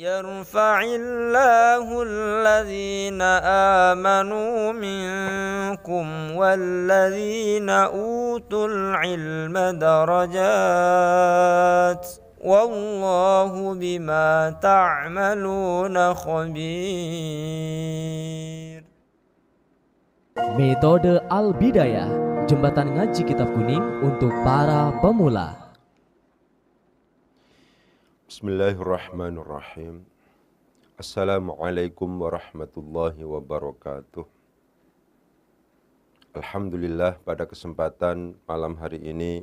Yarfa'illahu alladhina amanu minkum walladhina utul ilma darajat. Wallahu bima ta'maluna khabir. Metode Al-Bidayah, jembatan ngaji kitab kuning untuk para pemula. Bismillahirrahmanirrahim. Assalamualaikum warahmatullahi wabarakatuh. Alhamdulillah, pada kesempatan malam hari ini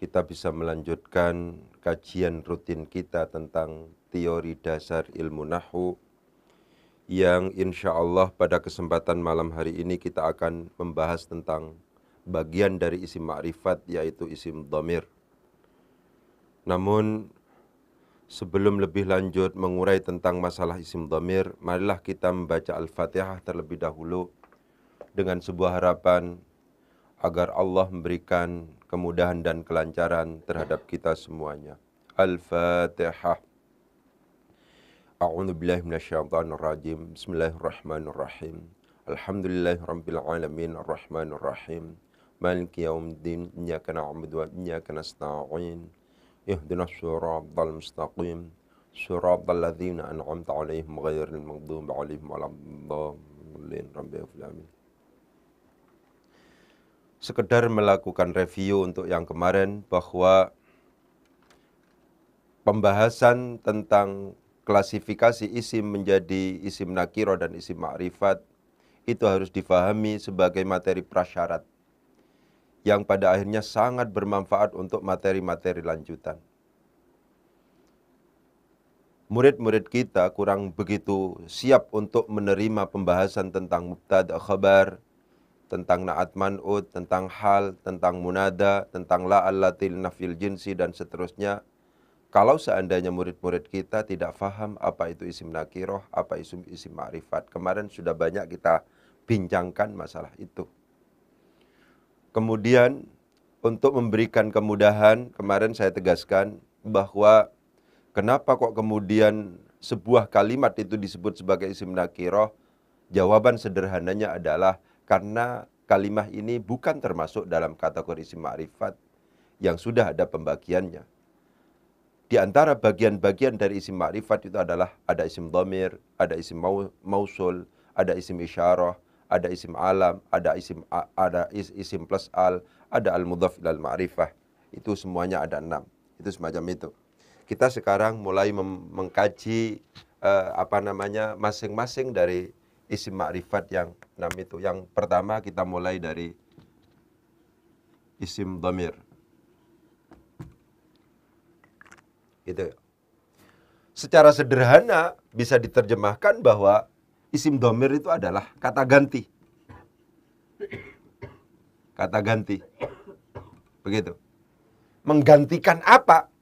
kita bisa melanjutkan kajian rutin kita tentang teori dasar ilmu nahwu, yang insya Allah pada kesempatan malam hari ini kita akan membahas tentang bagian dari isim ma'rifat, yaitu isim dhamir. Namun sebelum lebih lanjut mengurai tentang masalah isim dhamir, marilah kita membaca Al-Fatihah terlebih dahulu dengan sebuah harapan agar Allah memberikan kemudahan dan kelancaran terhadap kita semuanya. Al-Fatihah. A'udzu billahi minasyaitonir rajim. Bismillahirrahmanirrahim. Alhamdulillahirabbil alamin arrahmanir rahim. Maliki yaumiddin. Iyyaka na'budu wa iyyaka nasta'in. Ihdinas siratal mustaqim. Siratal ladzina an'amta 'alaihim ghairil maghdubi 'alaihim waladdallin. Rabbil alamin. Sekedar melakukan review untuk yang kemarin, bahwa pembahasan tentang klasifikasi isim menjadi isim nakiro dan isim ma'rifat itu harus difahami sebagai materi prasyarat yang pada akhirnya sangat bermanfaat untuk materi-materi lanjutan. Murid-murid kita kurang begitu siap untuk menerima pembahasan tentang mubtada khabar, tentang na'at man'ud, tentang hal, tentang munada, tentang la'allatil nafil jinsi, dan seterusnya. Kalau seandainya murid-murid kita tidak faham apa itu isim nakiroh, apa itu isim ma'rifat. Kemarin sudah banyak kita bincangkan masalah itu. Kemudian untuk memberikan kemudahan, kemarin saya tegaskan bahwa kenapa kok kemudian sebuah kalimat itu disebut sebagai isim nakiroh. Jawaban sederhananya adalah karena kalimah ini bukan termasuk dalam kategori isim ma'rifat yang sudah ada pembagiannya. Di antara bagian-bagian dari isim ma'rifat itu adalah ada isim dhamir, ada isim mausul, ada isim isyarah, ada isim alam, ada isim plus al, ada al-mudhaf ilal ma'rifah. Itu semuanya ada 6. Itu semacam itu. Kita sekarang mulai mengkaji masing-masing dari isim ma'rifat yang 6 itu. Yang pertama kita mulai dari isim dhamir. Gitu. Secara sederhana bisa diterjemahkan bahwa isim dhamir itu adalah kata ganti. Kata ganti. Begitu. Menggantikan apa?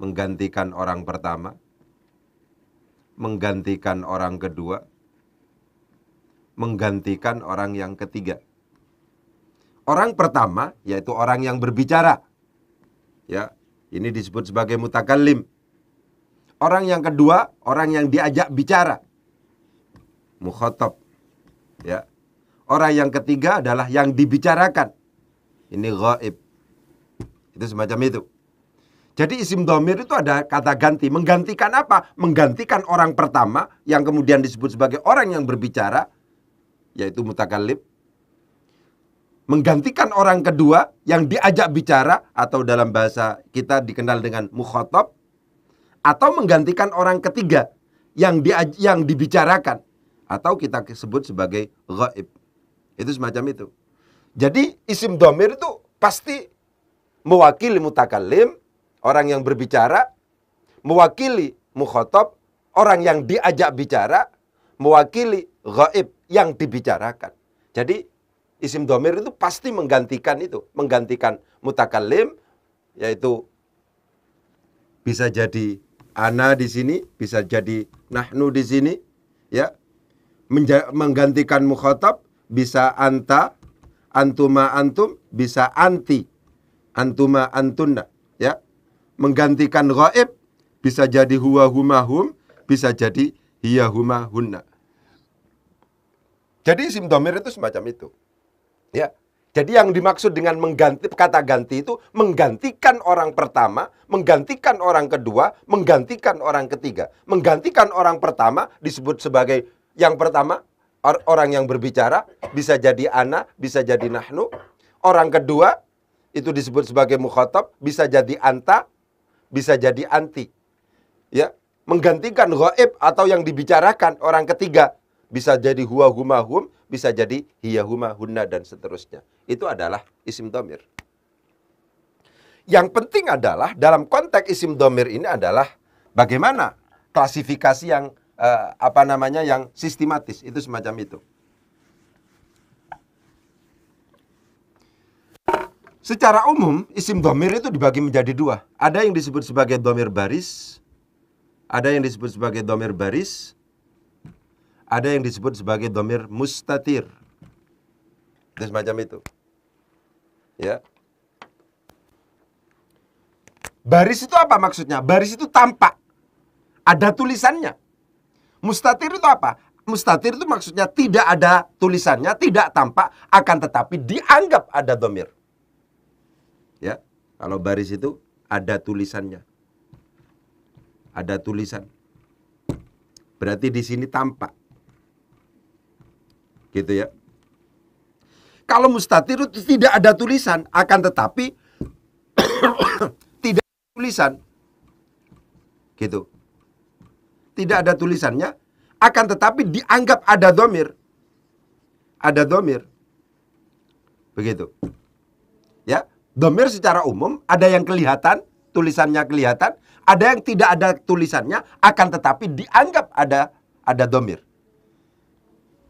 Menggantikan orang pertama, menggantikan orang kedua, menggantikan orang yang ketiga. Orang pertama yaitu orang yang berbicara, ya, ini disebut sebagai mutakallim. Orang yang kedua, orang yang diajak bicara, mukhatab, ya. Orang yang ketiga adalah yang dibicarakan, ini ghaib. Itu semacam itu. Jadi isim dhamir itu ada kata ganti. Menggantikan apa? Menggantikan orang pertama yang kemudian disebut sebagai orang yang berbicara, yaitu mutakallim, menggantikan orang kedua yang diajak bicara atau dalam bahasa kita dikenal dengan mukhatab, atau menggantikan orang ketiga yang dibicarakan atau kita sebut sebagai ghaib. Itu semacam itu. Jadi isim dhamir itu pasti mewakili mutakallim, orang yang berbicara, mewakili mukhatab, orang yang diajak bicara, mewakili ghaib, yang dibicarakan. Jadi isim dhamir itu pasti menggantikan itu. Menggantikan mutakallim, yaitu bisa jadi ana di sini, bisa jadi nahnu di sini, ya. Menggantikan mukhatab, bisa anta, antuma antum, bisa anti, antuma antunna, ya. Menggantikan ghaib, Bisa jadi huwa huma hum, bisa jadi hiya huma hunna. Jadi isim dhamir itu semacam itu. Ya. Jadi yang dimaksud dengan mengganti, kata ganti itu menggantikan orang pertama, menggantikan orang kedua, menggantikan orang ketiga. Menggantikan orang pertama disebut sebagai yang pertama, orang yang berbicara, bisa jadi ana, bisa jadi nahnu. Orang kedua itu disebut sebagai mukhatab, bisa jadi anta, bisa jadi anti. Ya, menggantikan ghaib atau yang dibicarakan orang ketiga. Bisa jadi huwa huma hum, bisa jadi hiya huma hunna, dan seterusnya. Itu adalah isim dhamir. Yang penting adalah dalam konteks isim dhamir ini adalah bagaimana klasifikasi yang yang sistematis. Itu semacam itu. Secara umum isim dhamir itu dibagi menjadi dua. Ada yang disebut sebagai dhamir baris, ada yang disebut sebagai dhamir baris, ada yang disebut sebagai dhamir mustatir. Dan semacam itu. Ya. Baris itu apa maksudnya? Baris itu tampak. Ada tulisannya. Mustatir itu apa? Mustatir itu maksudnya tidak ada tulisannya, tidak tampak, akan tetapi dianggap ada dhamir. Ya. Kalau baris itu ada tulisannya. Ada tulisan. Berarti di sini tampak. Gitu ya. Kalau mustatir itu tidak ada tulisan, akan tetapi tidak ada tulisan. Gitu. Tidak ada tulisannya, akan tetapi dianggap ada dhamir. Ada dhamir. Begitu. Ya, dhamir secara umum ada yang kelihatan, tulisannya kelihatan, ada yang tidak ada tulisannya, akan tetapi dianggap ada dhamir.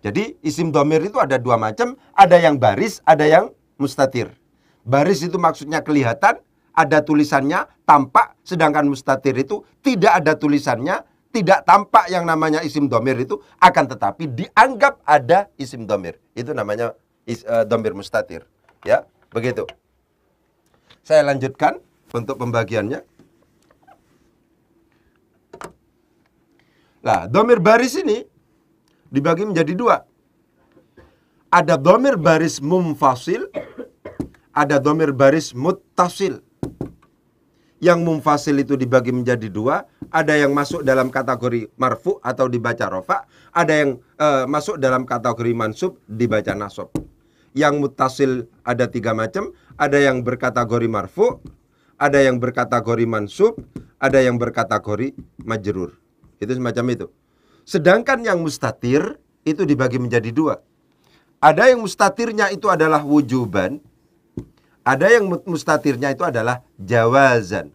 Jadi isim dhamir itu ada dua macam, ada yang baris, ada yang mustatir. Baris itu maksudnya kelihatan, ada tulisannya, tampak, sedangkan mustatir itu tidak ada tulisannya, tidak tampak yang namanya isim dhamir itu, akan tetapi dianggap ada isim dhamir. Itu namanya dhamir mustatir. Ya, begitu. Saya lanjutkan untuk pembagiannya. Nah, dhamir baris ini dibagi menjadi dua. Ada dhamir baris mumfasil, ada dhamir baris muttasil. Yang mumfasil itu dibagi menjadi dua. Ada yang masuk dalam kategori marfu atau dibaca rofa. Ada yang masuk dalam kategori mansub, dibaca nasab. Yang muttasil ada tiga macam. Ada yang berkategori marfu, ada yang berkategori mansub, ada yang berkategori majrur. Itu semacam itu. Sedangkan yang mustatir itu dibagi menjadi dua. Ada yang mustatirnya itu adalah wujuban. Ada yang mustatirnya itu adalah jawazan.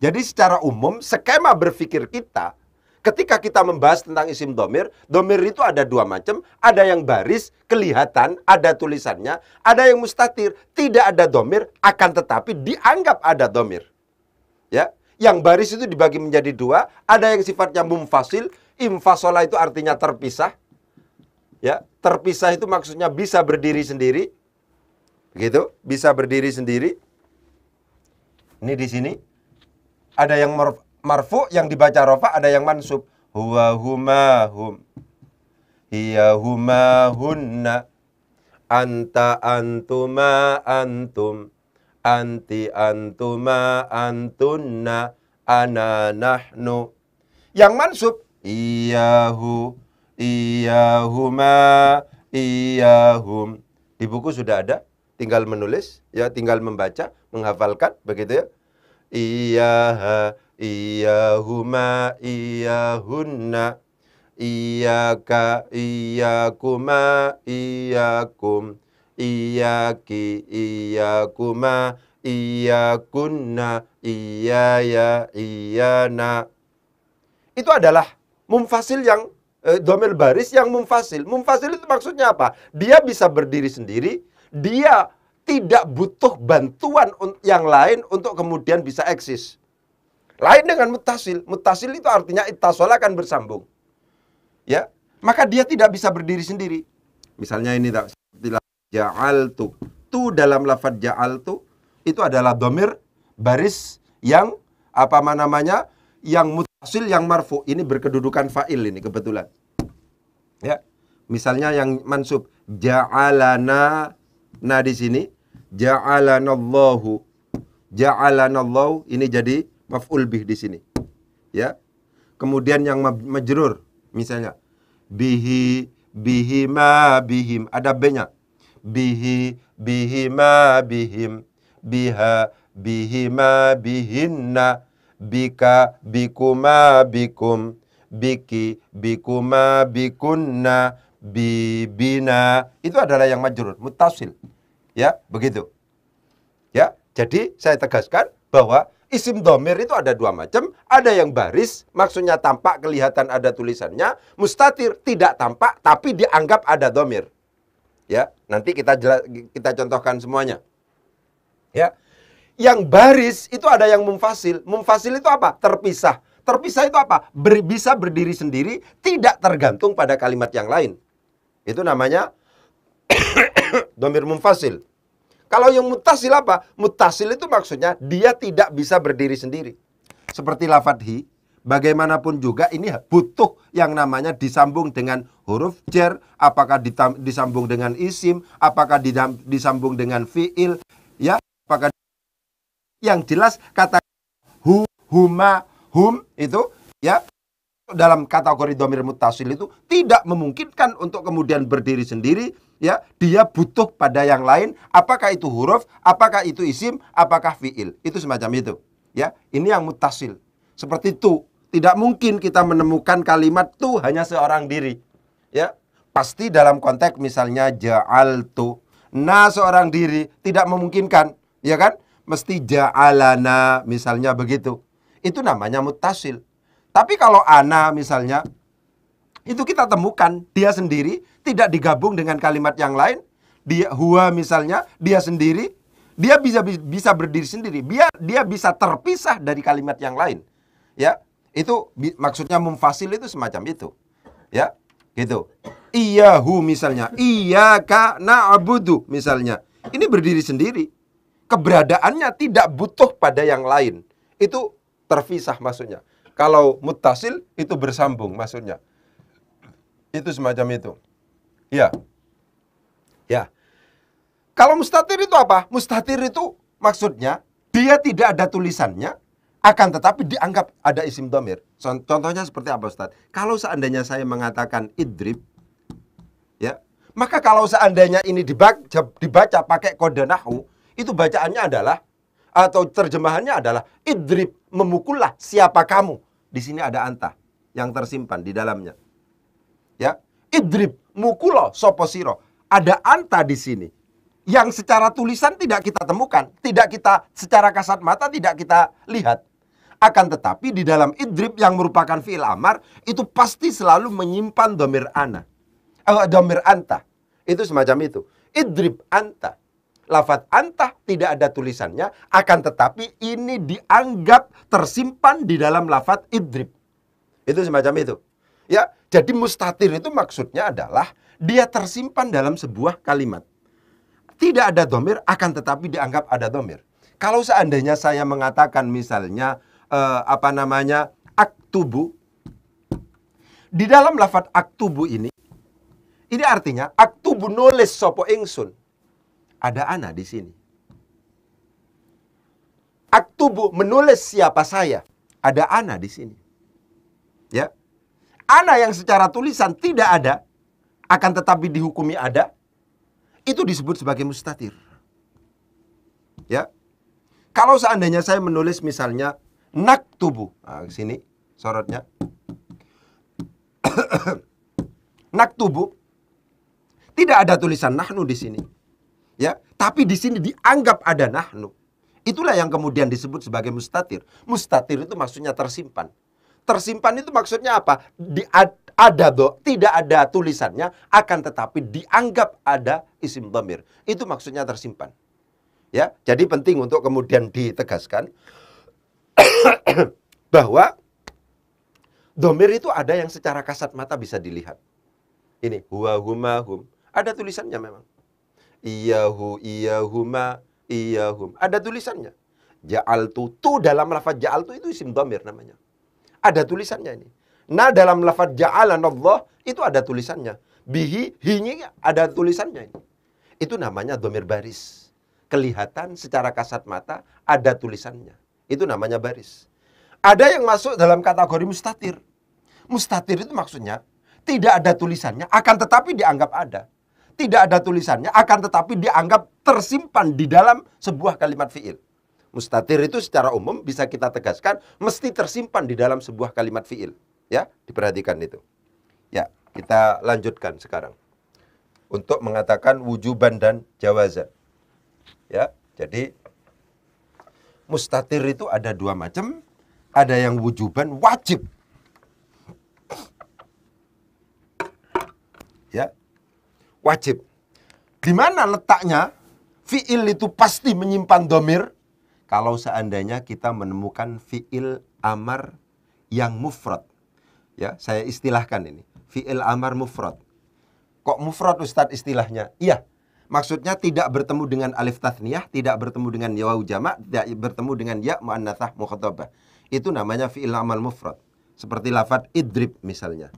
Jadi secara umum skema berpikir kita ketika kita membahas tentang isim dhamir, dhamir itu ada dua macam. Ada yang baris, kelihatan, ada tulisannya. Ada yang mustatir, tidak ada dhamir, akan tetapi dianggap ada dhamir. Ya. Yang baris itu dibagi menjadi dua. Ada yang sifatnya mumfasil. Infasola itu artinya terpisah. Ya, terpisah itu maksudnya bisa berdiri sendiri. Begitu, bisa berdiri sendiri. Ini di sini ada yang marfu yang dibaca rofa, ada yang mansub. Huwa huma hum, hiya huma hunna, anta antuma antum, anti antuma antunna, ana nahnu. Yang mansub iyahu, iyahuma, iyahum. Di buku sudah ada, tinggal menulis, ya, tinggal membaca, menghafalkan, begitu ya. Iyaha, iyahuma, iyahunna, iyaka, iyakuma, iyakum, iyaki, iyakuma, iyakunna, iyaya, iyana. Itu adalah mumfasil yang dhamir baris yang mumfasil. Mumfasil itu maksudnya apa? Dia bisa berdiri sendiri. Dia tidak butuh bantuan yang lain untuk kemudian bisa eksis. Lain dengan muttasil. Muttasil itu artinya ittasola, akan bersambung. Ya, maka dia tidak bisa berdiri sendiri. Misalnya ini tak ja'altu. Tu dalam lafaz ja'altu itu adalah dhamir baris yang yang mutasil, yang marfu, ini berkedudukan fa'il ini kebetulan. Ya. Misalnya yang mansub ja'alana, nah di sini ja'alanallahu, ja'alanallahu ini jadi maf'ul bih di sini. Ya. Kemudian yang majrur misalnya bihi, bihima, bihim, ada b-nya. Bihi, bihima, bihim, biha, bihima, bihinna, bika, bikuma, bikum, biki, bikuma, bikunna, bibina. Itu adalah yang majrur, muttasil. Ya, begitu. Ya, jadi saya tegaskan bahwa isim dhamir itu ada dua macam. Ada yang baris, maksudnya tampak, kelihatan ada tulisannya. Mustatir, tidak tampak, tapi dianggap ada dhamir. Ya, nanti kita contohkan semuanya. Ya. Yang baris itu ada yang munfasil. Munfasil itu apa? Terpisah. Terpisah itu apa? Bisa berdiri sendiri, tidak tergantung pada kalimat yang lain. Itu namanya dhamir munfasil. Kalau yang muttasil apa? Muttasil itu maksudnya dia tidak bisa berdiri sendiri. Seperti lafadz hi, bagaimanapun juga ini butuh yang namanya disambung dengan huruf jar, apakah disambung dengan isim, apakah disambung dengan fiil, ya, apakah. Yang jelas kata hu, huma, hum itu ya dalam kategori dhamir muttasil itu tidak memungkinkan untuk kemudian berdiri sendiri, ya, dia butuh pada yang lain, apakah itu huruf, apakah itu isim, apakah fiil. Itu semacam itu, ya. Ini yang muttasil. Seperti tu, tidak mungkin kita menemukan kalimat tu hanya seorang diri, ya. Pasti dalam konteks misalnya ja'altu, nah seorang diri tidak memungkinkan, ya kan? Mesti ja'alana misalnya begitu. Itu namanya muttasil. Tapi kalau ana misalnya, itu kita temukan dia sendiri, tidak digabung dengan kalimat yang lain. Dia huwa misalnya, dia sendiri, dia bisa berdiri sendiri. Dia bisa terpisah dari kalimat yang lain. Ya, itu maksudnya munfasil itu semacam itu. Ya, gitu. Iyahu misalnya, iyaka na'budu misalnya. Ini berdiri sendiri. Keberadaannya tidak butuh pada yang lain. Itu terpisah maksudnya. Kalau muttasil itu bersambung maksudnya. Itu semacam itu. Ya. Ya. Kalau mustatir itu apa? Mustatir itu maksudnya dia tidak ada tulisannya, akan tetapi dianggap ada isim dhamir. Contohnya seperti apa, Ustaz? Kalau seandainya saya mengatakan idrib, ya, maka kalau seandainya ini dibaca pakai kode nahwu, itu bacaannya adalah, atau terjemahannya adalah, idrib, memukullah, siapa kamu. Di sini ada anta yang tersimpan di dalamnya. Ya, idrib, mukulo, soposiro. Ada anta di sini yang secara tulisan tidak kita temukan, tidak kita secara kasat mata tidak kita lihat. Akan tetapi di dalam idrib yang merupakan fiil amar, itu pasti selalu menyimpan dhamir ana, dhamir anta. Itu semacam itu. Idrib anta. Lafadz antah tidak ada tulisannya, akan tetapi ini dianggap tersimpan di dalam lafadz idrib. Itu semacam itu. Ya, jadi mustatir itu maksudnya adalah dia tersimpan dalam sebuah kalimat. Tidak ada dhamir, akan tetapi dianggap ada dhamir. Kalau seandainya saya mengatakan misalnya apa namanya aktubu, di dalam lafadz aktubu ini artinya aktubu nulis sopo ingsun. Ada ana di sini. Aktubu menulis siapa saya. Ada ana di sini. Ya. Ana yang secara tulisan tidak ada, akan tetapi dihukumi ada, itu disebut sebagai mustatir. Ya. Kalau seandainya saya menulis misalnya naktubu, nah, sini sorotnya. Naktubu tidak ada tulisan nahnu di sini. Ya, tapi di sini dianggap ada nahnu. Itulah yang kemudian disebut sebagai mustatir. Mustatir itu maksudnya tersimpan. Tersimpan itu maksudnya apa? Tidak ada tulisannya, akan tetapi dianggap ada isim dhamir. Itu maksudnya tersimpan. Ya, jadi penting untuk kemudian ditegaskan bahwa dhamir itu ada yang secara kasat mata bisa dilihat. Ini huwa huma hum. Ada tulisannya memang. Iyahu, iyahuma, iyahum. Ada tulisannya. Ja'altu, tu dalam lafaz ja'altu itu isim dhamir namanya. Ada tulisannya ini. Nah, dalam lafaz ja'alan Allah itu ada tulisannya. Bihi, hinya ada tulisannya ini. Itu namanya dhamir baris. Kelihatan secara kasat mata ada tulisannya. Itu namanya baris. Ada yang masuk dalam kategori mustatir. Mustatir itu maksudnya tidak ada tulisannya akan tetapi dianggap ada. Tidak ada tulisannya akan tetapi dianggap tersimpan di dalam sebuah kalimat fiil. Mustatir itu secara umum bisa kita tegaskan mesti tersimpan di dalam sebuah kalimat fiil. Ya, diperhatikan itu. Ya, kita lanjutkan sekarang untuk mengatakan wujuban dan jawazan. Ya, jadi mustatir itu ada dua macam, ada yang wujuban wajib. Ya, wajib. Di mana letaknya? Fiil itu pasti menyimpan dhamir kalau seandainya kita menemukan fiil amar yang mufrad. Ya, saya istilahkan ini. Fi'il amar mufrad. Kok mufrad Ustadz istilahnya? Iya. Maksudnya tidak bertemu dengan alif tathniyah, tidak bertemu dengan wawu jamak, tidak bertemu dengan ya mu'annatsah mukhatabah. Itu namanya fi'il amar mufrad. Seperti lafadz idrib misalnya.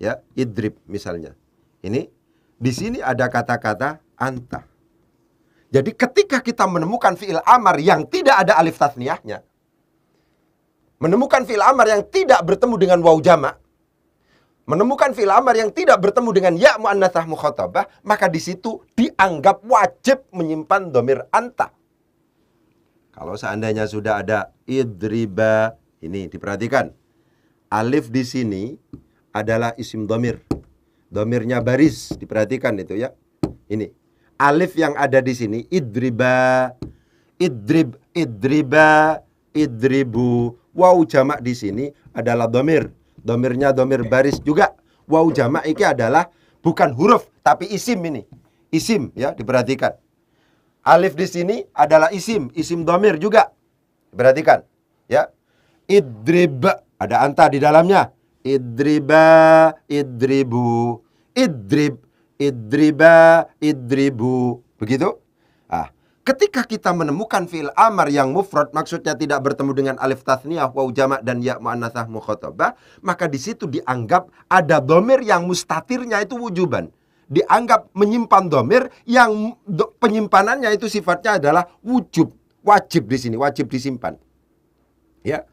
Ya, idrib misalnya. Ini di sini ada kata-kata anta. Jadi ketika kita menemukan fi'il amar yang tidak ada alif tathniyahnya, menemukan fi'il amar yang tidak bertemu dengan waw jama', menemukan fi'il amar yang tidak bertemu dengan ya mu'annatsah mukhatabah, maka di situ dianggap wajib menyimpan dhamir anta. Kalau seandainya sudah ada idriba, ini diperhatikan. Alif di sini adalah isim dhamir. Dhamirnya baris, diperhatikan itu ya. Ini. Alif yang ada di sini idriba, idrib, idriba, idribu. Waw jamak di sini adalah dhamir. Dhamirnya dhamir baris juga. Waw jamak ini adalah bukan huruf tapi isim ini. Isim ya, diperhatikan. Alif di sini adalah isim, isim dhamir juga. Diperhatikan ya. Idrib ada anta di dalamnya. Idriba, idribu, idrib, idriba, idribu. Begitu? Ah. Ketika kita menemukan fi'il amar yang mufrad, maksudnya tidak bertemu dengan alif tathniyah, waw jamak dan ya mu'annatsah mukhatabah, maka di situ dianggap ada dhamir yang mustatirnya itu wujuban. Dianggap menyimpan dhamir yang penyimpanannya itu sifatnya adalah wujub, wajib di sini, wajib disimpan. Ya.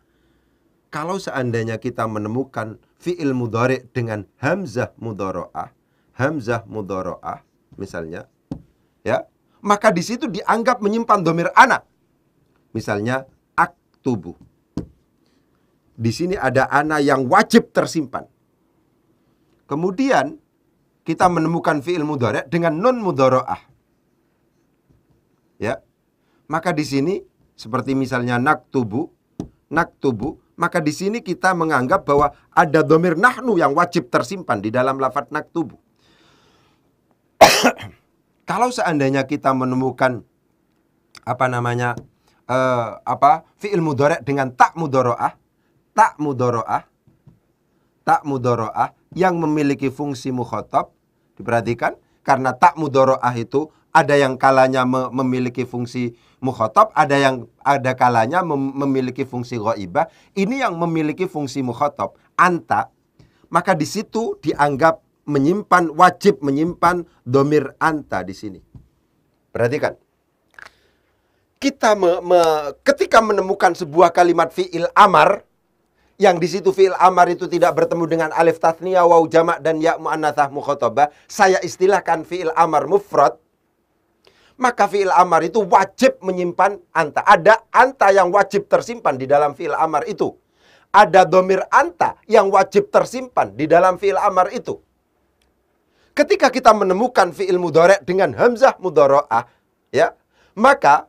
Kalau seandainya kita menemukan fi'il mudhari' dengan hamzah mudhara'ah misalnya, ya, maka di situ dianggap menyimpan dhamir ana. Misalnya aktubu. Di sini ada ana yang wajib tersimpan. Kemudian kita menemukan fiil mudhari' dengan nun mudhara'ah. Ya. Maka di sini seperti misalnya naktubu, naktubu, maka di sini kita menganggap bahwa ada dhamir nahnu yang wajib tersimpan di dalam lafadz naktubu. Kalau seandainya kita menemukan fiil mudhari' dengan tak mudhari'ah yang memiliki fungsi mukhatab, diperhatikan karena tak mudhari'ah itu ada yang kalanya memiliki fungsi mukhatab, ada kalanya memiliki fungsi ghaibah. Ini yang memiliki fungsi mukhatab, anta, maka di situ dianggap menyimpan, wajib menyimpan dhamir anta di sini. Perhatikan. Kita ketika menemukan sebuah kalimat fiil amar yang di situ fiil amar itu tidak bertemu dengan alif tathniyah, waw jamak dan ya mu'annatsah mukhatabah, saya istilahkan fiil amar mufrad, maka fiil amar itu wajib menyimpan anta. Ada anta yang wajib tersimpan di dalam fiil amar itu. Ada dhamir anta yang wajib tersimpan di dalam fiil amar itu. Ketika kita menemukan fi'il mudhari' dengan hamzah mudhara'ah, ya, maka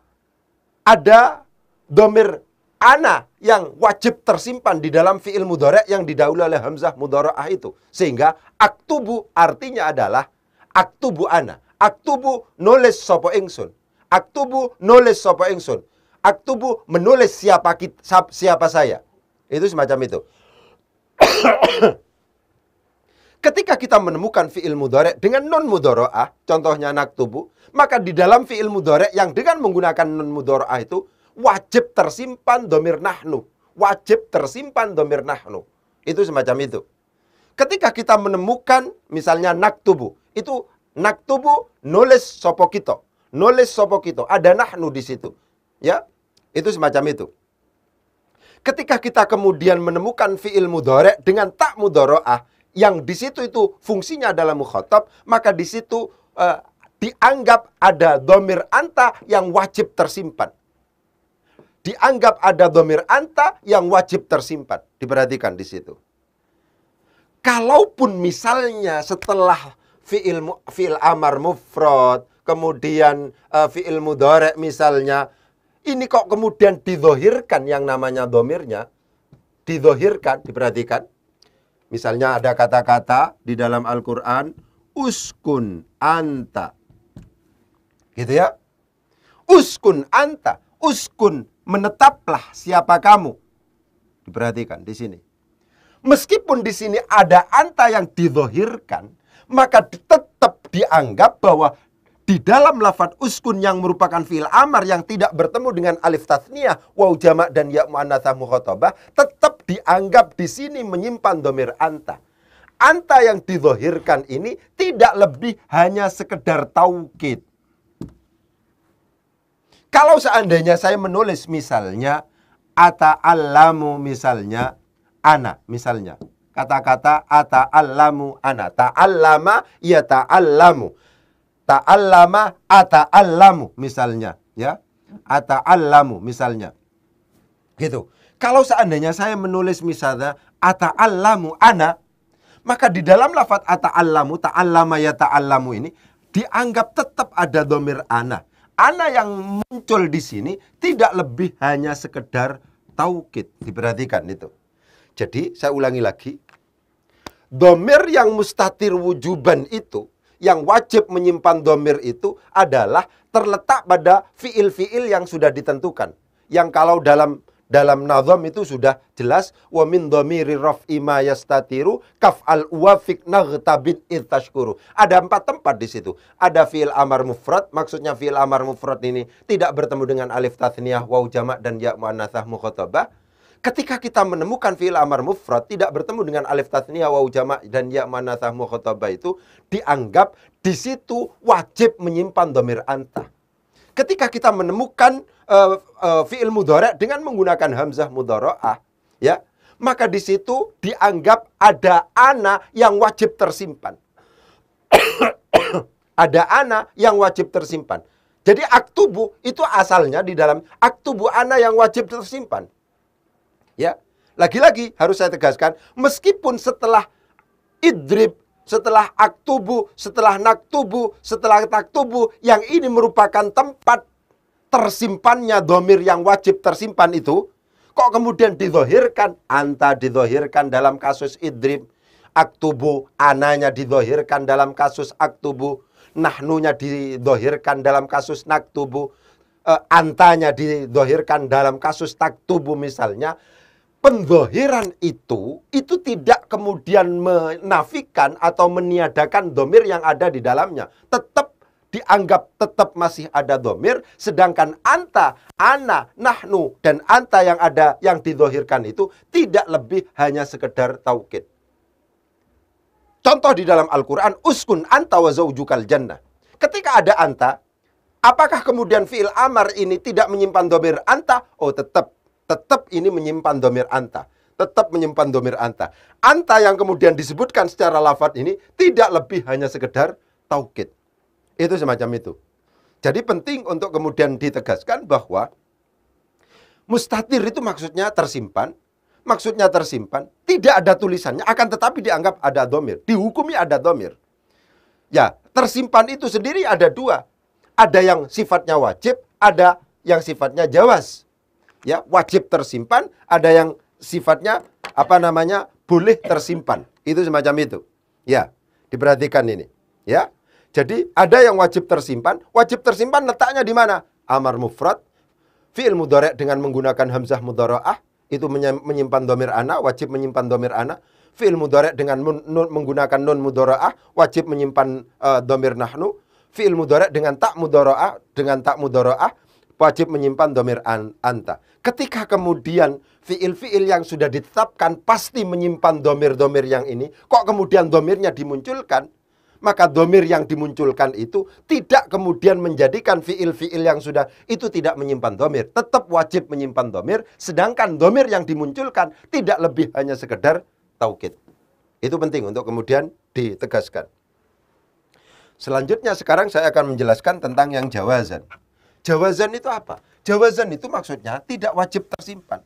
ada dhamir ana yang wajib tersimpan di dalam fi'il mudhari' yang didahului oleh hamzah mudhara'ah itu. Sehingga aktubu artinya adalah aktubu ana. Aktubu nulis sapa ingsun. Aktubu nulis sapa ingsun. Aktubu menulis siapa saya. Itu semacam itu. Ketika kita menemukan fi'il mudhari' dengan nun mudhara'ah, contohnya naktubu, maka di dalam fi'il mudhari' yang dengan menggunakan nun mudhara'ah itu wajib tersimpan dhamir nahnu, wajib tersimpan dhamir nahnu. Itu semacam itu. Ketika kita menemukan misalnya naktubu, itu naktubu nulis sopo kita. Nulis sopo kita, ada nahnu di situ. Ya. Itu semacam itu. Ketika kita kemudian menemukan fi'il mudhari' dengan tak mudhara'ah yang di situ itu fungsinya adalah mukhatab, maka di situ dianggap ada dhamir anta yang wajib tersimpan. Dianggap ada dhamir anta yang wajib tersimpan. Diperhatikan di situ. Kalaupun misalnya setelah fi'il amar mufrad, kemudian fi'il mudhari' misalnya, ini kok kemudian dizohirkan yang namanya dhamirnya. Dizohirkan, diperhatikan. Misalnya ada kata-kata di dalam Al-Quran. Uskun anta. Gitu ya. Uskun anta. Uskun, menetaplah siapa kamu. Diperhatikan di sini. Meskipun di sini ada anta yang dizohirkan, maka tetap dianggap bahwa di dalam lafadz uskun yang merupakan fi'il amar yang tidak bertemu dengan alif tasniyah, waw jamak dan ya mu'annatsah mukhatabah, tetap dianggap di sini menyimpan dhamir anta. Anta yang dizohirkan ini tidak lebih hanya sekedar taukid. Kalau seandainya saya menulis misalnya ata'allamu misalnya ana misalnya. Kata-kata ata'allamu ana. Ta'allama ya ta'allamu. Ta'allama ata'allamu misalnya, ya. Ata'allamu misalnya. Gitu. Kalau seandainya saya menulis misalnya ata'allamu ana, maka di dalam lafadz ata'allamu, ta'allama ya ta'allamu ini dianggap tetap ada dhamir ana. Ana yang muncul di sini tidak lebih hanya sekedar taukid. Diperhatikan itu. Jadi saya ulangi lagi. Dhamir yang mustatir wujuban itu, yang wajib menyimpan dhamir itu adalah terletak pada fiil-fiil yang sudah ditentukan. Yang kalau dalam nazam itu sudah jelas. Wa min dhamiri raf'i ma yastatiru kaf'al uwafik naghtabid irtashkuru. Ada 4 tempat di situ. Ada fiil amar mufrad. Maksudnya fiil amar mufrad ini tidak bertemu dengan alif tathniyah, waw jamak dan ya mu'annatsah mukhatabah. Ketika kita menemukan fi'il amar mufrad tidak bertemu dengan alif tasniyah, waw jamak dan ya mu'annatsah mukhatabah itu dianggap di situ wajib menyimpan dhamir anta. Ketika kita menemukan fi'il mudhari' dengan menggunakan hamzah mudhara'ah, ya, maka di situ dianggap ada ana yang wajib tersimpan. Ada ana yang wajib tersimpan. Jadi aktubu itu asalnya di dalam aktubu ana yang wajib tersimpan. Ya, lagi-lagi harus saya tegaskan, meskipun setelah idrib, setelah aktubu, setelah naktubu, setelah taktubu, yang ini merupakan tempat tersimpannya dhamir yang wajib tersimpan itu, kok kemudian dizohirkan, anta dizohirkan dalam kasus idrib, aktubu, ananya dizohirkan dalam kasus aktubu, nahnunya dizohirkan dalam kasus naktubu, antanya dizohirkan dalam kasus taktubu misalnya. Pendzohiran itu tidak kemudian menafikan atau meniadakan dhamir yang ada di dalamnya. Tetap dianggap tetap masih ada dhamir, sedangkan anta, ana, nahnu, dan anta yang ada yang didzahirkan itu tidak lebih hanya sekedar taukid. Contoh di dalam Al-Quran, uskun anta wa zaujukal jannah. Ketika ada anta, apakah kemudian fi'il amar ini tidak menyimpan dhamir anta? Oh, tetap ini menyimpan dhamir anta. Tetap menyimpan dhamir anta. Anta yang kemudian disebutkan secara lafadz ini tidak lebih hanya sekedar taukid. Itu semacam itu. Jadi penting untuk kemudian ditegaskan bahwa mustatir itu maksudnya tersimpan. Maksudnya tersimpan. Tidak ada tulisannya. Akan tetapi dianggap ada dhamir. Dihukumi ada dhamir. Ya, tersimpan itu sendiri ada 2. Ada yang sifatnya wajib. Ada yang sifatnya jawaz. Ya, wajib tersimpan, ada yang sifatnya boleh tersimpan. Itu semacam itu. Ya, diperhatikan ini, ya. Jadi ada yang wajib tersimpan. Wajib tersimpan letaknya di mana? Amar mufrad, fi'il mudhari' dengan menggunakan hamzah mudhara'ah itu menyimpan dhamir ana, wajib menyimpan dhamir ana. Fi'il mudhari' dengan menggunakan nun mudhara'ah wajib menyimpan dhamir nahnu. Fi'il mudhari' dengan tak mudhara'ah wajib menyimpan dhamir anta. Ketika kemudian fiil-fiil yang sudah ditetapkan pasti menyimpan dhamir-dhamir yang ini, kok kemudian dhamirnya dimunculkan? Maka dhamir yang dimunculkan itu tidak kemudian menjadikan fiil-fiil yang sudah itu tidak menyimpan dhamir. Tetap wajib menyimpan dhamir, sedangkan dhamir yang dimunculkan tidak lebih hanya sekedar taukid. Itu penting untuk kemudian ditegaskan. Selanjutnya sekarang saya akan menjelaskan tentang yang jawazan. Jawazan itu apa? Jawazan itu maksudnya tidak wajib tersimpan.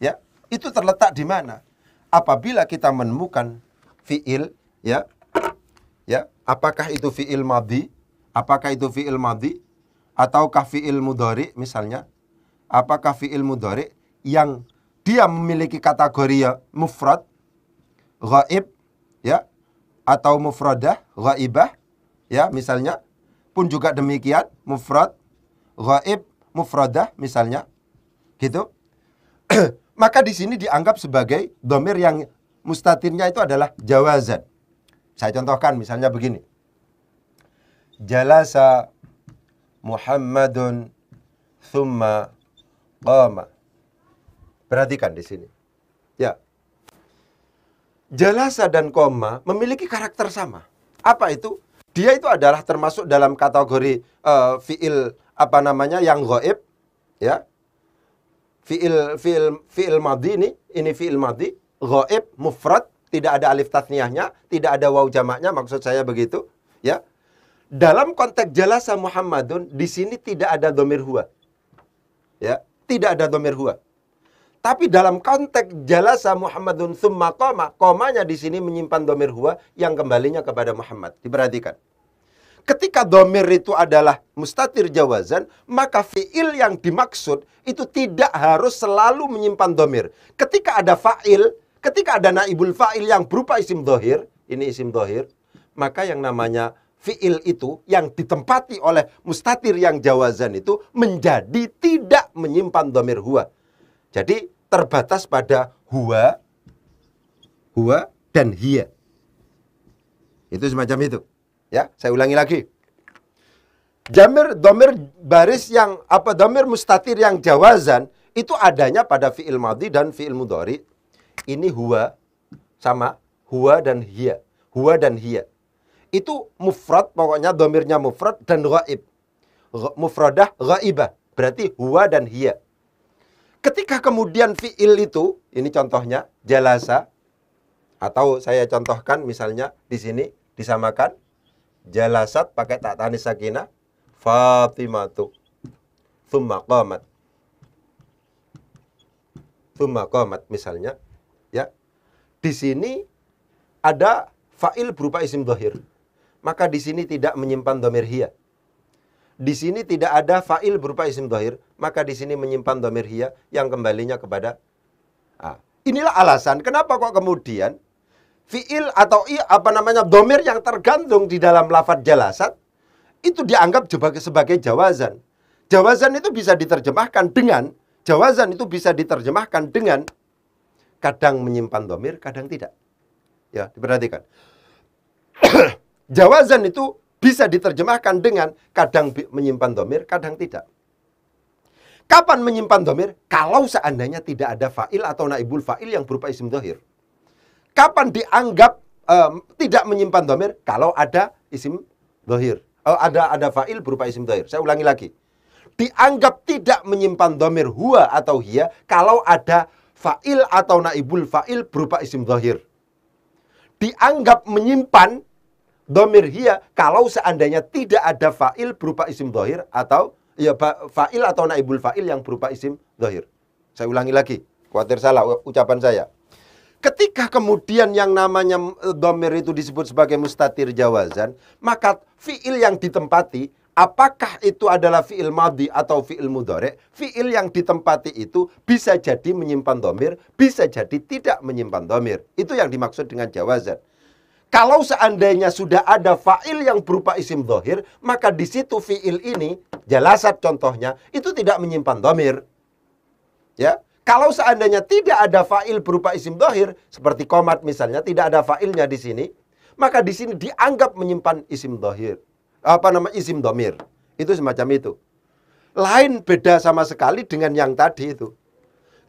Ya, itu terletak di mana? Apabila kita menemukan fiil, ya, apakah itu fiil madhi? Apakah itu fiil madhi? Ataukah fiil mudhari misalnya? Apakah fiil mudhari yang dia memiliki kategori mufrad, ghaib, ya, atau mufradah, ghaibah, ya, misalnya. Pun juga demikian, mufrad, ghaib, mufradah misalnya, gitu. Maka di sini dianggap sebagai dhamir yang mustatirnya itu adalah jawazan. Saya contohkan misalnya begini. Jalasa Muhammadun thumma qama. Perhatikan di sini. Ya. Jalasa dan qama memiliki karakter sama. Apa itu? Dia itu adalah termasuk dalam kategori fiil apa namanya yang ghaib, ya, fiil madhi ini fiil madhi ghaib mufrad, tidak ada alif tasniyahnya, tidak ada waw jamaknya, maksud saya begitu, ya. Dalam konteks jalasa Muhammadun di sini tidak ada dhamir huwa, ya, tidak ada dhamir huwa. Tapi dalam konteks jalasa Muhammadun tsumma qama, qamanya di sini menyimpan dhamir huwa yang kembalinya kepada Muhammad. Diperhatikan. Ketika dhamir itu adalah mustatir jawazan, maka fiil yang dimaksud itu tidak harus selalu menyimpan dhamir. Ketika ada fa'il, ketika ada naibul fa'il yang berupa isim dhahir, ini isim dhahir, maka yang namanya fiil itu yang ditempati oleh mustatir yang jawazan itu menjadi tidak menyimpan dhamir huwa. Jadi terbatas pada huwa dan hiya. Itu semacam itu. Ya, saya ulangi lagi. Dhamir mustatir yang jawazan itu adanya pada fiil madhi dan fiil mudhari. Ini huwa sama huwa dan hiya. Huwa dan hiya. Itu mufrad, pokoknya dhamirnya mufrad dan ghaib. Mufradah ghaibah, berarti huwa dan hiya. Ketika kemudian fiil itu, ini contohnya jalasa, atau saya contohkan misalnya di sini disamakan jalasat pakai ta tanis sakinah, Fatimatu thumma qamat misalnya, ya. Di sini ada fa'il berupa isim dhahir, maka di sini tidak menyimpan dhamir hiya. Di sini tidak ada fa'il berupa isim dhahir, maka di sini menyimpan dhamir hiya yang kembalinya kepada Inilah alasan kenapa kok kemudian fiil atau dhamir yang tergantung di dalam lafadz jalasat itu dianggap sebagai jawazan. Jawazan itu bisa diterjemahkan dengan kadang menyimpan dhamir, kadang tidak. Ya, diperhatikan. Jawazan itu bisa diterjemahkan dengan kadang menyimpan dhamir, kadang tidak. Kapan menyimpan dhamir? Kalau seandainya tidak ada fa'il atau naibul fa'il yang berupa isim dhahir. Kapan dianggap tidak menyimpan dhamir? Kalau ada isim dhahir, ada fa'il berupa isim dhahir. Saya ulangi lagi. Dianggap tidak menyimpan dhamir huwa atau hiya kalau ada fa'il atau naibul fa'il berupa isim dhahir. Dianggap menyimpan dhamir hiya kalau seandainya tidak ada fa'il berupa isim dhahir atau fa'il atau naibul fa'il yang berupa isim dhahir. Saya ulangi lagi, khawatir salah ucapan saya. Ketika kemudian yang namanya dhamir itu disebut sebagai mustatir jawazan, maka fiil yang ditempati, apakah itu adalah fiil madhi atau fiil mudhari, fiil yang ditempati itu bisa jadi menyimpan dhamir, bisa jadi tidak menyimpan dhamir. Itu yang dimaksud dengan jawazan. Kalau seandainya sudah ada fa'il yang berupa isim dhahir, maka di situ fiil ini, jalasat contohnya, itu tidak menyimpan dhamir. Ya. Kalau seandainya tidak ada fa'il berupa isim dhahir, seperti qomat misalnya, tidak ada fa'ilnya di sini, maka di sini dianggap menyimpan isim dhahir. Isim dhamir. Itu semacam itu. lain beda sama sekali dengan yang tadi itu.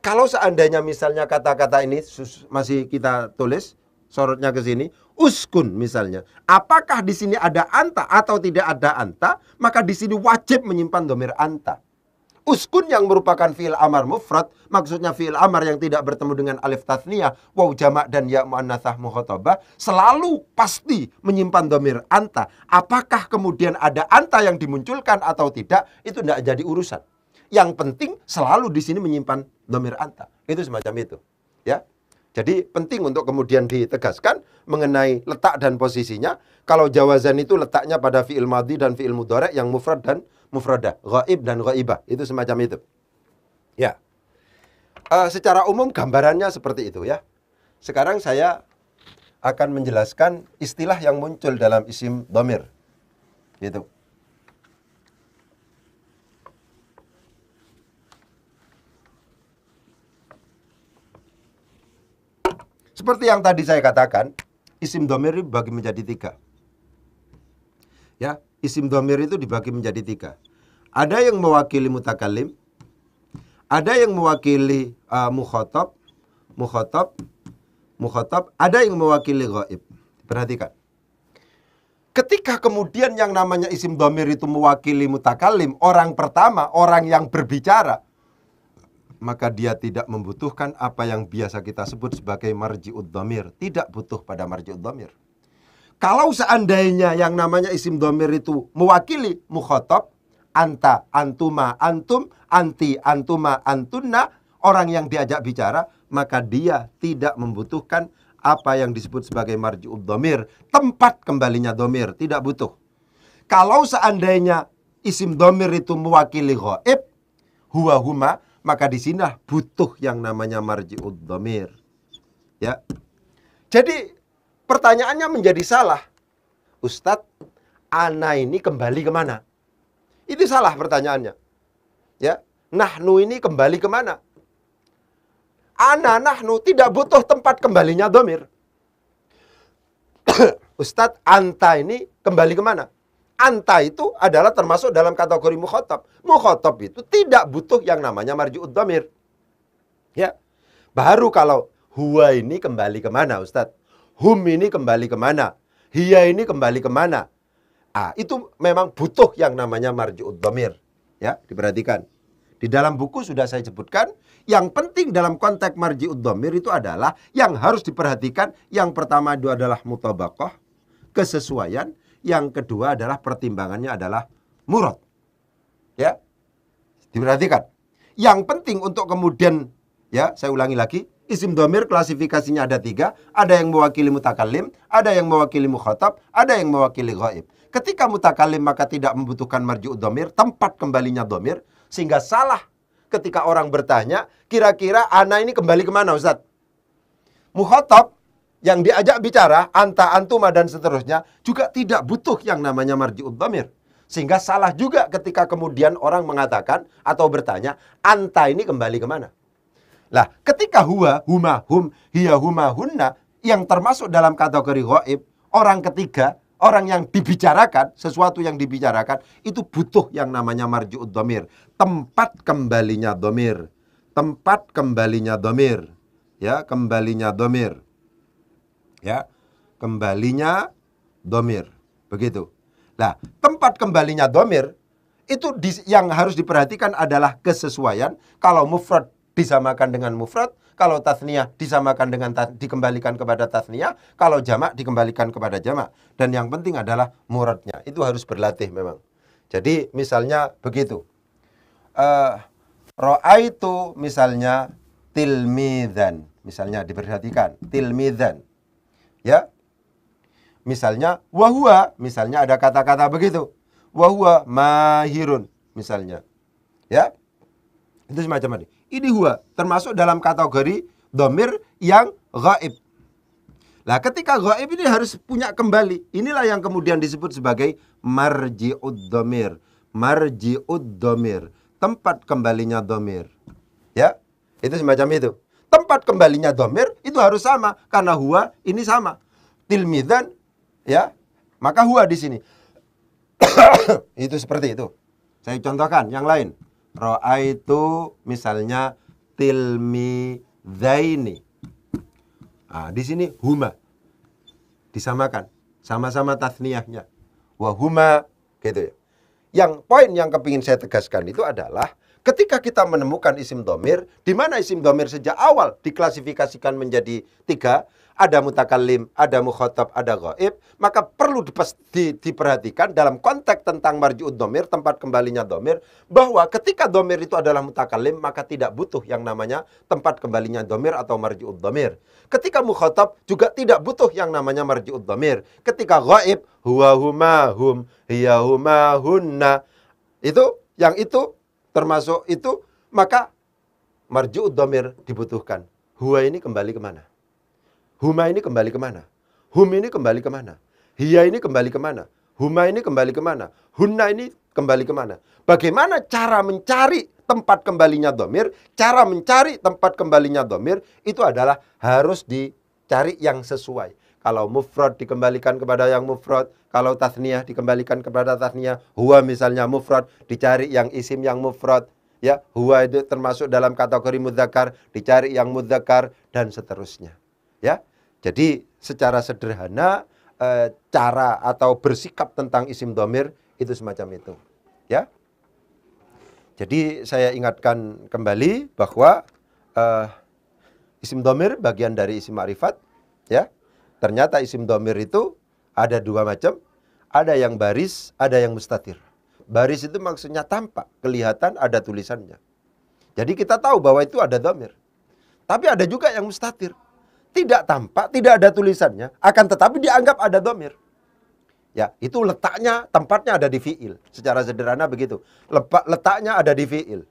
Kalau seandainya misalnya kata-kata ini masih kita tulis sorotnya ke sini, uskun misalnya. Apakah di sini ada anta atau tidak ada anta? Maka di sini wajib menyimpan dhamir anta. Uskun yang merupakan fi'il amar mufrad, maksudnya fi'il amar yang tidak bertemu dengan alif tathniyah, waw jamak dan ya mu'annatsah mukhatabah, selalu pasti menyimpan dhamir anta. Apakah kemudian ada anta yang dimunculkan atau tidak, itu tidak jadi urusan. Yang penting selalu di sini menyimpan dhamir anta. Itu semacam itu, ya. Jadi penting untuk kemudian ditegaskan mengenai letak dan posisinya. Kalau jawazan itu letaknya pada fi'il madhi dan fi'il mudhari yang mufrad dan mufradah, ghaib dan ghaibah. Itu semacam itu. Ya. Secara umum gambarannya seperti itu ya. Sekarang saya akan menjelaskan istilah yang muncul dalam isim dhamir. Gitu. Seperti yang tadi saya katakan, isim dhamir dibagi menjadi tiga. Ya, isim dhamir itu dibagi menjadi tiga. Ada yang mewakili mutakalim, ada yang mewakili mukhatab, ada yang mewakili ghaib. Perhatikan. Ketika kemudian yang namanya isim dhamir itu mewakili mutakalim, orang pertama, orang yang berbicara, maka dia tidak membutuhkan apa yang biasa kita sebut sebagai marji'ud dhamir. Tidak butuh pada marji'ud dhamir. Kalau seandainya yang namanya isim dhamir itu mewakili mukhatab, anta, antuma, antum, anti, antuma, antunna, orang yang diajak bicara, maka dia tidak membutuhkan apa yang disebut sebagai marji'ud dhamir. Tempat kembalinya dhamir, tidak butuh. Kalau seandainya isim dhamir itu mewakili ghaib, huwa huma, maka di sini butuh yang namanya marji'ud dhamir. Ya. Jadi pertanyaannya menjadi salah. Ustadz, ana ini kembali kemana? Itu salah pertanyaannya. Ya. Nahnu ini kembali kemana? Ana, nahnu tidak butuh tempat kembalinya dhamir. Ustadz, anta ini kembali kemana? Anta itu adalah termasuk dalam kategori mukhatab. Mukhatab itu tidak butuh yang namanya marji'ud dhamir. Ya. Baru kalau huwa ini kembali kemana Ustadz? Hum ini kembali kemana? Hiya ini kembali kemana? Ah, itu memang butuh yang namanya marji'ud dhamir. Ya, diperhatikan. Di dalam buku sudah saya sebutkan, yang penting dalam konteks marji'ud dhamir itu adalah yang harus diperhatikan. Yang pertama itu adalah mutabaqah, kesesuaian. Yang kedua adalah pertimbangannya adalah murad. Ya. Diperhatikan. Yang penting untuk kemudian, ya, saya ulangi lagi, isim dhamir klasifikasinya ada tiga. Ada yang mewakili mutakalim, ada yang mewakili mukhatab, ada yang mewakili ghaib. Ketika mutakalim maka tidak membutuhkan marji'ud dhamir, tempat kembalinya dhamir, sehingga salah ketika orang bertanya, kira-kira ana ini kembali kemana Ustaz? Mukhatab yang diajak bicara, anta, antuma, dan seterusnya, juga tidak butuh yang namanya marji'ud dhamir. Sehingga salah juga ketika kemudian orang mengatakan atau bertanya, anta ini kembali kemana? Lah, ketika huwa, huma, hum, hiya, huma, hunna, yang termasuk dalam kategori ghaib, orang ketiga, orang yang dibicarakan, sesuatu yang dibicarakan, itu butuh yang namanya marji'ud dhamir. Tempat kembalinya dhamir. Tempat kembalinya dhamir. Ya, kembalinya dhamir. Ya, kembalinya dhamir, begitu. Nah, tempat kembalinya dhamir itu yang harus diperhatikan adalah kesesuaian. Kalau mufrad disamakan dengan mufrad, kalau tathniyah disamakan dengan dikembalikan kepada tathniyah, kalau jamak dikembalikan kepada jamak. Dan yang penting adalah muradnya. Itu harus berlatih memang. Jadi misalnya begitu. Ra'aitu misalnya tilmidzan, misalnya diperhatikan tilmidzan. Ya, misalnya wahua, misalnya ada kata-kata begitu, wahua mahirun misalnya, ya itu semacam ini huwa termasuk dalam kategori dhamir yang ghaib. Nah, ketika ghaib ini harus punya kembali, inilah yang kemudian disebut sebagai marji'ud dhamir, tempat kembalinya dhamir, ya itu semacam itu. Tempat kembalinya dhamir itu harus sama karena huwa ini sama. Tilmidzan ya, maka huwa di sini. Itu seperti itu. Saya contohkan yang lain. Ra'aitu misalnya tilmidzaini. Ah, di sini huma. Disamakan. Sama-sama tasniyahnya. Wa huma gitu ya. Yang poin yang kepingin saya tegaskan itu adalah ketika kita menemukan isim dhamir, di mana isim dhamir sejak awal diklasifikasikan menjadi tiga, ada mutakallim, ada mukhatab, ada ghaib, maka perlu diperhatikan dalam konteks tentang marji'ud dhamir, tempat kembalinya dhamir, bahwa ketika dhamir itu adalah mutakallim, maka tidak butuh yang namanya tempat kembalinya dhamir atau marji'ud dhamir. Ketika mukhatab juga tidak butuh yang namanya marji'ud dhamir. Ketika ghaib, huwa huma hum, hiya huma hunna, itu yang itu termasuk itu, maka marji'ud dhamir dibutuhkan. Huwa ini kembali kemana? Huma ini kembali kemana? Hum ini kembali kemana? Hiya ini kembali kemana? Huma ini kembali kemana? Hunna ini kembali kemana? Bagaimana cara mencari tempat kembalinya dhamir? Cara mencari tempat kembalinya dhamir itu adalah harus dicari yang sesuai. Kalau mufrad dikembalikan kepada yang mufrad, kalau tasniyah dikembalikan kepada tasniyah. Huwa misalnya mufrad, dicari yang isim yang mufrad. Ya, huwa itu termasuk dalam kategori mudzakkar, dicari yang mudzakkar dan seterusnya. Ya. Jadi secara sederhana cara atau bersikap tentang isim dhamir itu semacam itu, ya. Jadi saya ingatkan kembali bahwa isim dhamir bagian dari isim ma'rifat, ya. Ternyata isim dhamir itu ada dua macam, ada yang baris, ada yang mustatir. Baris itu maksudnya tampak, kelihatan ada tulisannya. Jadi kita tahu bahwa itu ada dhamir. Tapi ada juga yang mustatir. Tidak tampak, tidak ada tulisannya, akan tetapi dianggap ada dhamir. Ya, itu letaknya, tempatnya ada di fiil. Secara sederhana begitu. Letaknya ada di fiil.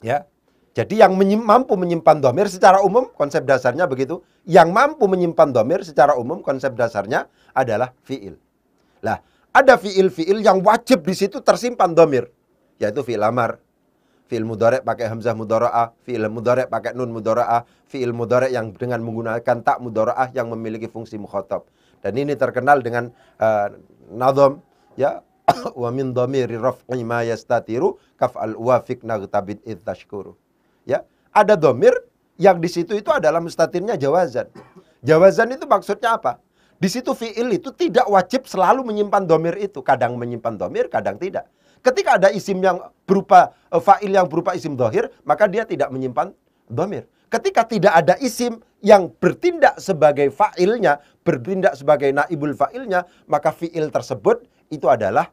Ya. Jadi yang mampu menyimpan dhamir secara umum konsep dasarnya begitu. Yang mampu menyimpan dhamir secara umum konsep dasarnya adalah fiil. Lah, ada fiil-fiil yang wajib di situ tersimpan dhamir, yaitu fiil amar. Fi'il mudhari' pakai hamzah mudhara'ah, fi'il mudhari' pakai nun mudhara'ah, fi'il mudhari' yang dengan menggunakan tak mudhara'ah yang memiliki fungsi mukhatab. Dan ini terkenal dengan nadham, ya. Wa min dhamiri raf'i ma yastatiru kaf'al uwafiq naghtabid id tashkuru. Ya, ada dhamir yang di situ itu adalah mustatirnya jawazan. Jawazan itu maksudnya apa? Di situ fi'il itu tidak wajib selalu menyimpan dhamir itu, kadang menyimpan dhamir, kadang tidak. Ketika ada isim yang berupa fa'il yang berupa isim dhahir, maka dia tidak menyimpan dhamir. Ketika tidak ada isim yang bertindak sebagai fa'ilnya, bertindak sebagai naibul fa'ilnya, maka fi'il tersebut itu adalah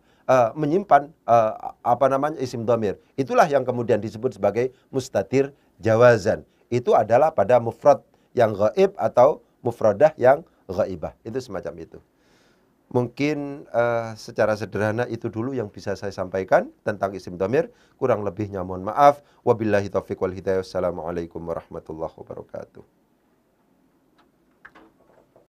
menyimpan isim dhamir. Itulah yang kemudian disebut sebagai mustatir jawazan. Itu adalah pada mufrad yang ghaib atau mufradah yang ghaibah. Itu semacam itu. Mungkin secara sederhana itu dulu yang bisa saya sampaikan tentang isim dhamir. Kurang lebihnya mohon maaf. Wabillahi taufiq wal hidayah. Wassalamualaikum warahmatullahi wabarakatuh.